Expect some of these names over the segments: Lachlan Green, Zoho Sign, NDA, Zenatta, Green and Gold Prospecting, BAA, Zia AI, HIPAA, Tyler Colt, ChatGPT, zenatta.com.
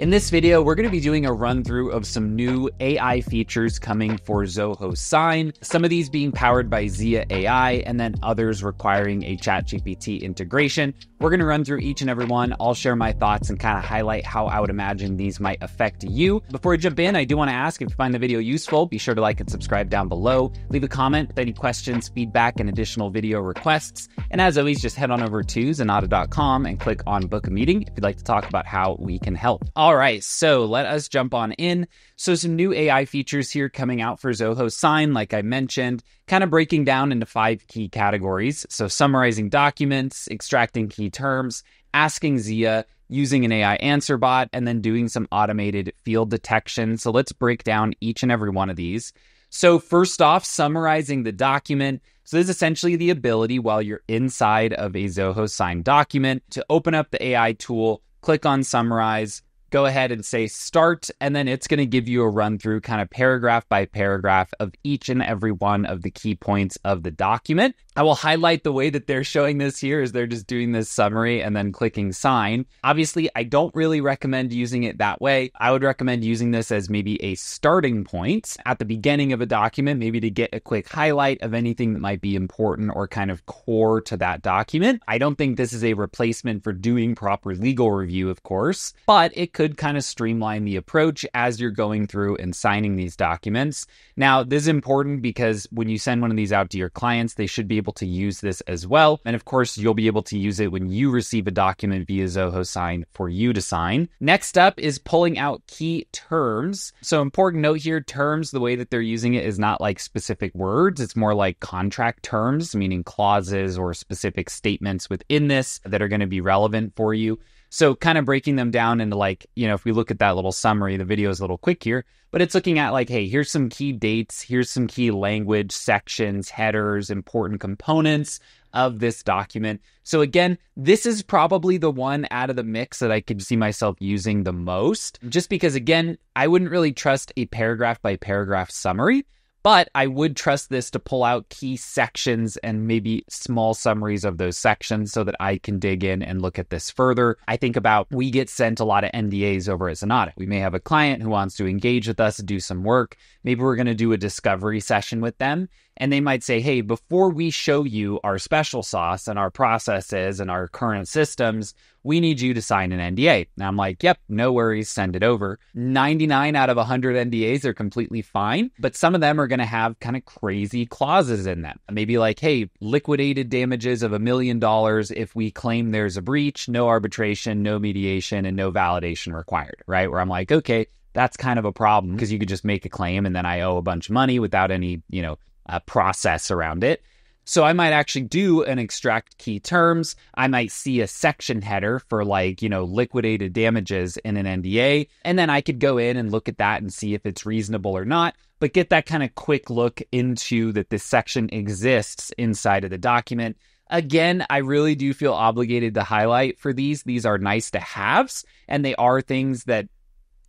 In this video, we're going to be doing a run through of some new AI features coming for Zoho Sign, some of these being powered by Zia AI and then others requiring a ChatGPT integration. We're going to run through each and every one. I'll share my thoughts and kind of highlight how I would imagine these might affect you. Before I jump in, I do want to ask if you find the video useful, be sure to like and subscribe down below. Leave a comment with any questions, feedback, and additional video requests. And as always, just head on over to zenatta.com and click on book a meeting if you'd like to talk about how we can help. All right, so let us jump on in. So some new AI features here coming out for Zoho Sign, like I mentioned, kind of breaking down into 5 key categories. So summarizing documents, extracting key terms, asking Zia, using an AI answer bot, and then doing some automated field detection. So let's break down each and every one of these. So first off, summarizing the document. So this is essentially the ability while you're inside of a Zoho Sign document to open up the AI tool, click on summarize, go ahead and say start, and then it's going to give you a run through kind of paragraph by paragraph of each and every one of the key points of the document. I will highlight the way that they're showing this here is they're just doing this summary and then clicking sign. Obviously, I don't really recommend using it that way. I would recommend using this as maybe a starting point at the beginning of a document, maybe to get a quick highlight of anything that might be important or kind of core to that document. I don't think this is a replacement for doing proper legal review, of course, but it could kind of streamline the approach as you're going through and signing these documents. Now, this is important because when you send one of these out to your clients, they should be able to use this as well. And of course, you'll be able to use it when you receive a document via Zoho Sign for you to sign. Next up is pulling out key terms. So important note here, terms, the way that they're using it is not like specific words. It's more like contract terms, meaning clauses or specific statements within this that are going to be relevant for you. So kind of breaking them down into like, if we look at that little summary, the video is a little quick here, but it's looking at like, hey, here's some key dates, here's some key language, sections, headers, important components of this document. So again, this is probably the one out of the mix that I could see myself using the most, just because again, I wouldn't really trust a paragraph by paragraph summary. But I would trust this to pull out key sections and maybe small summaries of those sections so that I can dig in and look at this further. I think about we get sent a lot of NDAs over at Zenatta. We may have a client who wants to engage with us and do some work. Maybe we're going to do a discovery session with them. And they might say, hey, before we show you our special sauce and our processes and our current systems, we need you to sign an NDA. And I'm like, yep, no worries, send it over. 99 out of 100 NDAs are completely fine, but some of them are going to have kind of crazy clauses in them. Maybe like, hey, liquidated damages of $1 million if we claim there's a breach, no arbitration, no mediation, and no validation required, right? Where I'm like, okay, that's kind of a problem because you could just make a claim and then I owe a bunch of money without any, process around it. So I might actually do an extract key terms. I might see a section header for like, liquidated damages in an NDA. And then I could go in and look at that and see if it's reasonable or not, but get that kind of quick look into that this section exists inside of the document. Again, I really do feel obligated to highlight for these. These are nice to haves, and they are things that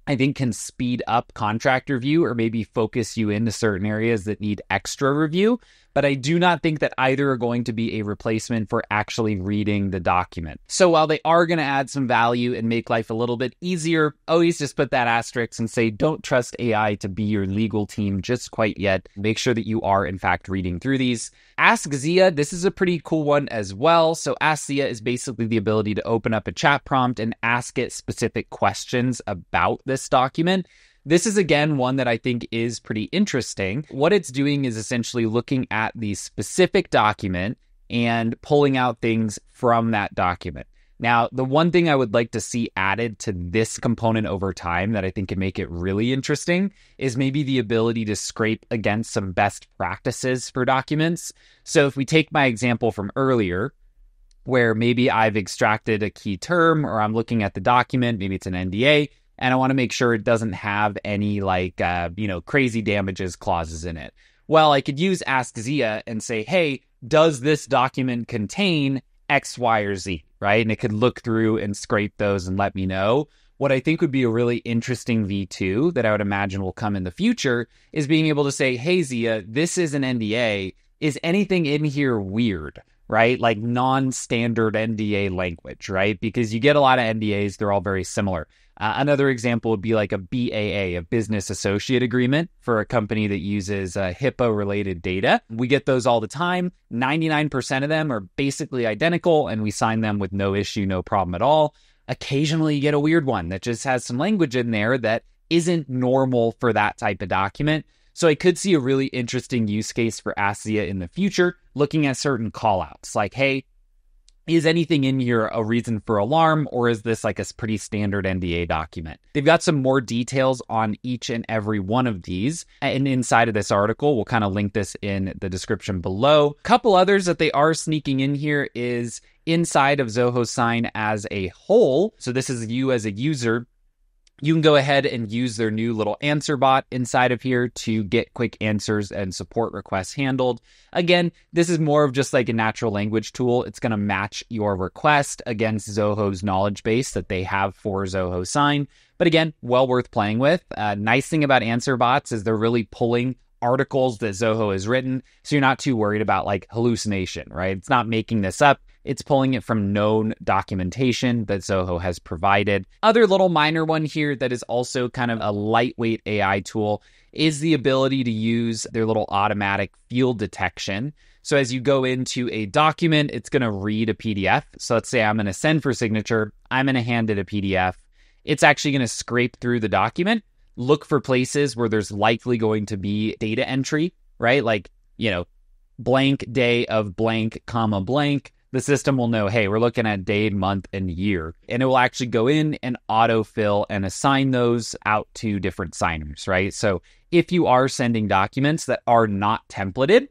I think can speed up contract review or maybe focus you into certain areas that need extra review. But I do not think that either are going to be a replacement for actually reading the document. So while they are going to add some value and make life a little bit easier, always just put that asterisk and say, don't trust AI to be your legal team just quite yet. Make sure that you are in fact reading through these. Ask Zia, this is a pretty cool one as well. So Ask Zia is basically the ability to open up a chat prompt and ask it specific questions about this document. This is, again, one that I think is pretty interesting. What it's doing is essentially looking at the specific document and pulling out things from that document. Now, the one thing I would like to see added to this component over time that I think can make it really interesting is maybe the ability to scrape against some best practices for documents. So if we take my example from earlier, where maybe I've extracted a key term or I'm looking at the document, maybe it's an NDA, and I want to make sure it doesn't have any like, crazy damages clauses in it. Well, I could use Ask Zia and say, hey, does this document contain X, Y, or Z, right? And it could look through and scrape those and let me know. What I think would be a really interesting V2 that I would imagine will come in the future is being able to say, hey, Zia, this is an NDA. Is anything in here weird? right? Like non-standard NDA language, right? Because you get a lot of NDAs, they're all very similar. Another example would be like a BAA, a business associate agreement for a company that uses HIPAA-related data. We get those all the time. 99% of them are basically identical, and we sign them with no issue, no problem at all. Occasionally, you get a weird one that just has some language in there that isn't normal for that type of document. So I could see a really interesting use case for Ask Zia in the future, looking at certain callouts like, hey, is anything in here a reason for alarm, or is this like a pretty standard NDA document? They've got some more details on each and every one of these. And inside of this article, we'll kind of link this in the description below. A couple others that they are sneaking in here is inside of Zoho Sign as a whole. So this is you as a user. You can go ahead and use their new little answer bot inside of here to get quick answers and support requests handled. Again, this is more of just like a natural language tool. It's going to match your request against Zoho's knowledge base that they have for Zoho Sign. But again, well worth playing with. Nice thing about answer bots is they're really pulling articles that Zoho has written. So you're not too worried about like hallucination, right? It's not making this up. It's pulling it from known documentation that Zoho has provided. Other little minor one here that is also kind of a lightweight AI tool is the ability to use their little automatic field detection. So as you go into a document, it's going to read a PDF. So let's say I'm going to send for signature. I'm going to hand it a PDF. It's actually going to scrape through the document, look for places where there's likely going to be data entry, right? Like, you know, blank day of blank, comma blank. The system will know, hey, we're looking at day, month, and year. And it will actually go in and autofill and assign those out to different signers, right? So if you are sending documents that are not templated,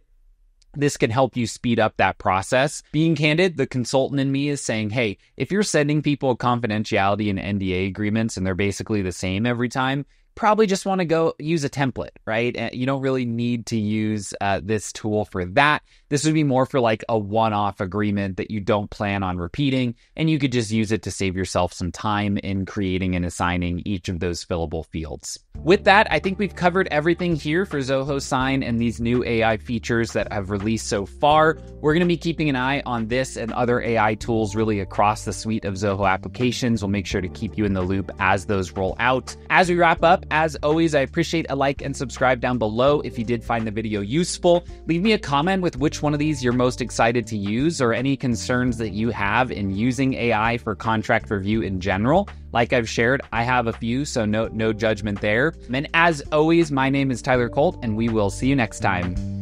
this can help you speed up that process. Being candid, the consultant in me is saying, hey, if you're sending people confidentiality and NDA agreements and they're basically the same every time, probably just want to go use a template, right? You don't really need to use this tool for that. This would be more for like a one-off agreement that you don't plan on repeating, and you could just use it to save yourself some time in creating and assigning each of those fillable fields. With that, I think we've covered everything here for Zoho Sign and these new AI features that have released so far. We're going to be keeping an eye on this and other AI tools really across the suite of Zoho applications. We'll make sure to keep you in the loop as those roll out. As we wrap up, as always, I appreciate a like and subscribe down below if you did find the video useful. Leave me a comment with which one of these you're most excited to use or any concerns that you have in using AI for contract review in general. Like I've shared, I have a few, so no judgment there. And as always, my name is Tyler Colt, and we will see you next time.